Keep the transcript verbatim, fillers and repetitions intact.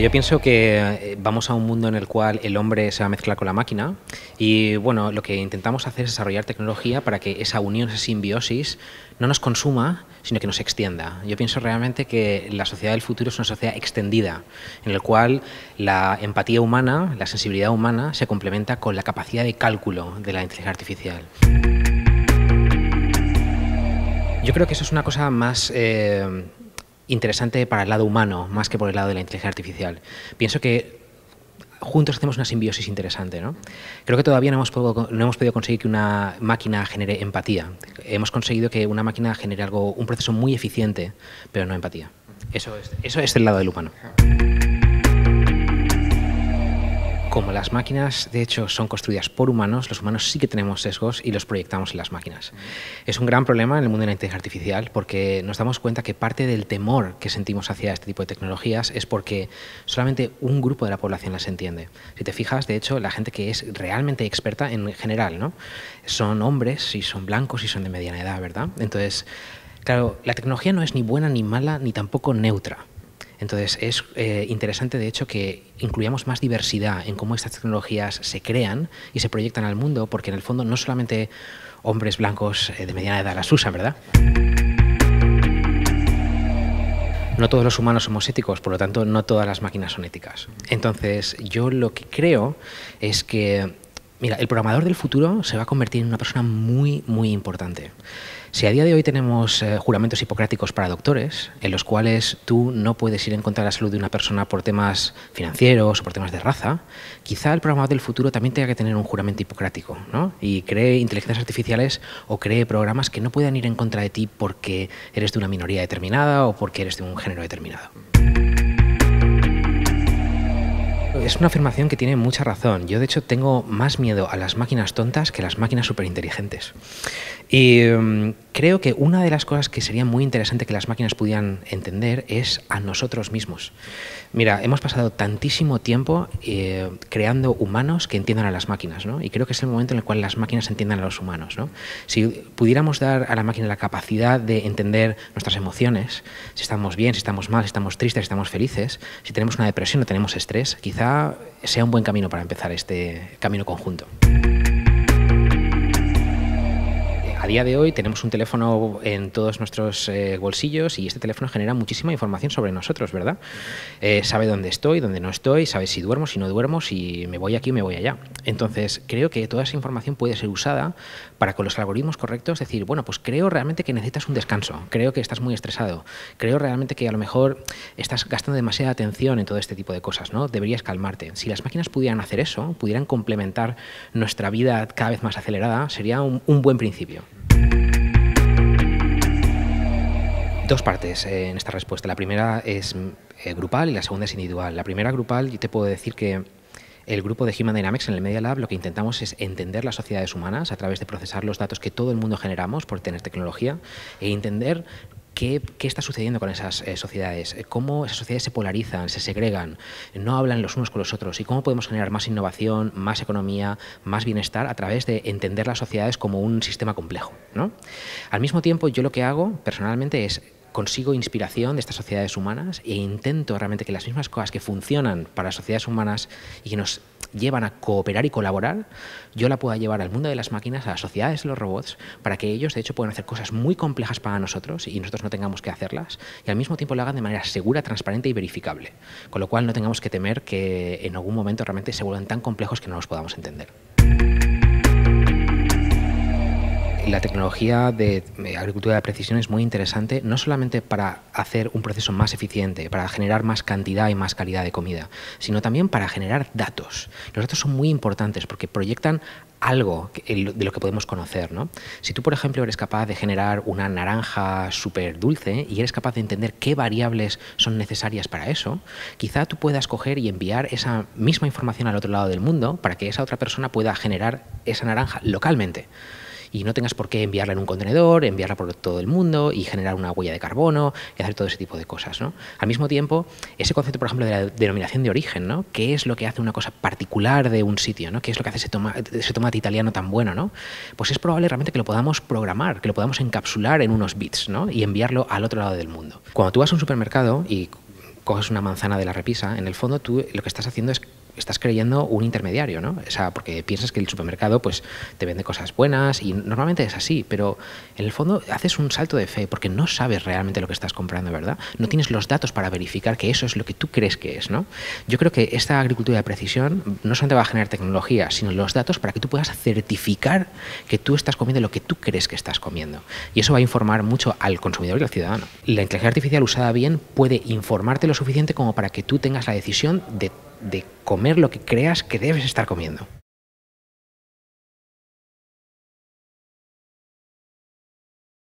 Yo pienso que vamos a un mundo en el cual el hombre se va a mezclar con la máquina y bueno, lo que intentamos hacer es desarrollar tecnología para que esa unión, esa simbiosis, no nos consuma, sino que nos extienda. Yo pienso realmente que la sociedad del futuro es una sociedad extendida, en la cual la empatía humana, la sensibilidad humana, se complementa con la capacidad de cálculo de la inteligencia artificial. Yo creo que eso es una cosa más eh, interesante para el lado humano, más que por el lado de la inteligencia artificial. Pienso que juntos hacemos una simbiosis interesante, ¿no? Creo que todavía no hemos, podido, no hemos podido conseguir que una máquina genere empatía. Hemos conseguido que una máquina genere algo, un proceso muy eficiente, pero no empatía. Eso es, eso es el lado del humano. Como las máquinas, de hecho, son construidas por humanos, los humanos sí que tenemos sesgos y los proyectamos en las máquinas. Es un gran problema en el mundo de la inteligencia artificial porque nos damos cuenta que parte del temor que sentimos hacia este tipo de tecnologías es porque solamente un grupo de la población las entiende. Si te fijas, de hecho, la gente que es realmente experta en general, ¿no? Son hombres y son blancos y son de mediana edad, ¿verdad? Entonces, claro, la tecnología no es ni buena ni mala ni tampoco neutra. Entonces, es eh, interesante, de hecho, que incluyamos más diversidad en cómo estas tecnologías se crean y se proyectan al mundo, porque en el fondo no solamente hombres blancos eh, de mediana edad las usan, ¿verdad? No todos los humanos somos éticos, por lo tanto, no todas las máquinas son éticas. Entonces, yo lo que creo es que, mira, el programador del futuro se va a convertir en una persona muy, muy importante. Si a día de hoy tenemos eh, juramentos hipocráticos para doctores, en los cuales tú no puedes ir en contra de la salud de una persona por temas financieros o por temas de raza, quizá el programador del futuro también tenga que tener un juramento hipocrático, ¿no? Y cree inteligencias artificiales o cree programas que no puedan ir en contra de ti porque eres de una minoría determinada o porque eres de un género determinado. Es una afirmación que tiene mucha razón. Yo, de hecho, tengo más miedo a las máquinas tontas que a las máquinas superinteligentes. Y um, creo que una de las cosas que sería muy interesante que las máquinas pudieran entender es a nosotros mismos. Mira, hemos pasado tantísimo tiempo eh, creando humanos que entiendan a las máquinas, ¿no? Y creo que es el momento en el cual las máquinas entiendan a los humanos, ¿no? Si pudiéramos dar a la máquina la capacidad de entender nuestras emociones, si estamos bien, si estamos mal, si estamos tristes, si estamos felices, si tenemos una depresión o tenemos estrés, quizá sea un buen camino para empezar este camino conjunto. A día de hoy tenemos un teléfono en todos nuestros eh, bolsillos y este teléfono genera muchísima información sobre nosotros, ¿verdad? Eh, sabe dónde estoy, dónde no estoy, sabe si duermo, si no duermo, si me voy aquí, me voy allá. Entonces, creo que toda esa información puede ser usada para, con los algoritmos correctos, decir, bueno, pues creo realmente que necesitas un descanso, creo que estás muy estresado, creo realmente que a lo mejor estás gastando demasiada atención en todo este tipo de cosas, ¿no? Deberías calmarte. Si las máquinas pudieran hacer eso, pudieran complementar nuestra vida cada vez más acelerada, sería un, un buen principio. Dos partes en esta respuesta. La primera es grupal y la segunda es individual. La primera grupal, yo te puedo decir que el grupo de Human Dynamics en el Media Lab lo que intentamos es entender las sociedades humanas a través de procesar los datos que todo el mundo generamos por tener tecnología e entender ¿Qué, qué está sucediendo con esas eh, sociedades? ¿Cómo esas sociedades se polarizan, se segregan, no hablan los unos con los otros? ¿Y cómo podemos generar más innovación, más economía, más bienestar a través de entender las sociedades como un sistema complejo, ¿no? Al mismo tiempo, yo lo que hago personalmente es consigo inspiración de estas sociedades humanas e intento realmente que las mismas cosas que funcionan para las sociedades humanas y que nos llevan a cooperar y colaborar, yo la pueda llevar al mundo de las máquinas, a las sociedades de los robots, para que ellos, de hecho, puedan hacer cosas muy complejas para nosotros y nosotros no tengamos que hacerlas, y al mismo tiempo lo hagan de manera segura, transparente y verificable, con lo cual no tengamos que temer que en algún momento realmente se vuelvan tan complejos que no los podamos entender. La tecnología de agricultura de precisión es muy interesante, no solamente para hacer un proceso más eficiente, para generar más cantidad y más calidad de comida, sino también para generar datos. Los datos son muy importantes porque proyectan algo de lo que podemos conocer, ¿no? Si tú, por ejemplo, eres capaz de generar una naranja súper dulce y eres capaz de entender qué variables son necesarias para eso, quizá tú puedas coger y enviar esa misma información al otro lado del mundo para que esa otra persona pueda generar esa naranja localmente y no tengas por qué enviarla en un contenedor, enviarla por todo el mundo y generar una huella de carbono y hacer todo ese tipo de cosas, ¿no? Al mismo tiempo, ese concepto, por ejemplo, de la denominación de origen, ¿no? ¿Qué es lo que hace una cosa particular de un sitio, ¿no? ¿Qué es lo que hace ese tomate, ese tomate italiano tan bueno, ¿no? Pues es probable realmente que lo podamos programar, que lo podamos encapsular en unos bits, ¿no? Y enviarlo al otro lado del mundo. Cuando tú vas a un supermercado y coges una manzana de la repisa, en el fondo tú lo que estás haciendo es, estás creyendo un intermediario, ¿no? O sea, porque piensas que el supermercado pues te vende cosas buenas y normalmente es así, pero en el fondo haces un salto de fe porque no sabes realmente lo que estás comprando, ¿verdad? No tienes los datos para verificar que eso es lo que tú crees que es, ¿no? Yo creo que esta agricultura de precisión no solamente va a generar tecnología, sino los datos para que tú puedas certificar que tú estás comiendo lo que tú crees que estás comiendo. Y eso va a informar mucho al consumidor y al ciudadano. La inteligencia artificial usada bien puede informarte lo suficiente como para que tú tengas la decisión de de comer lo que creas que debes estar comiendo.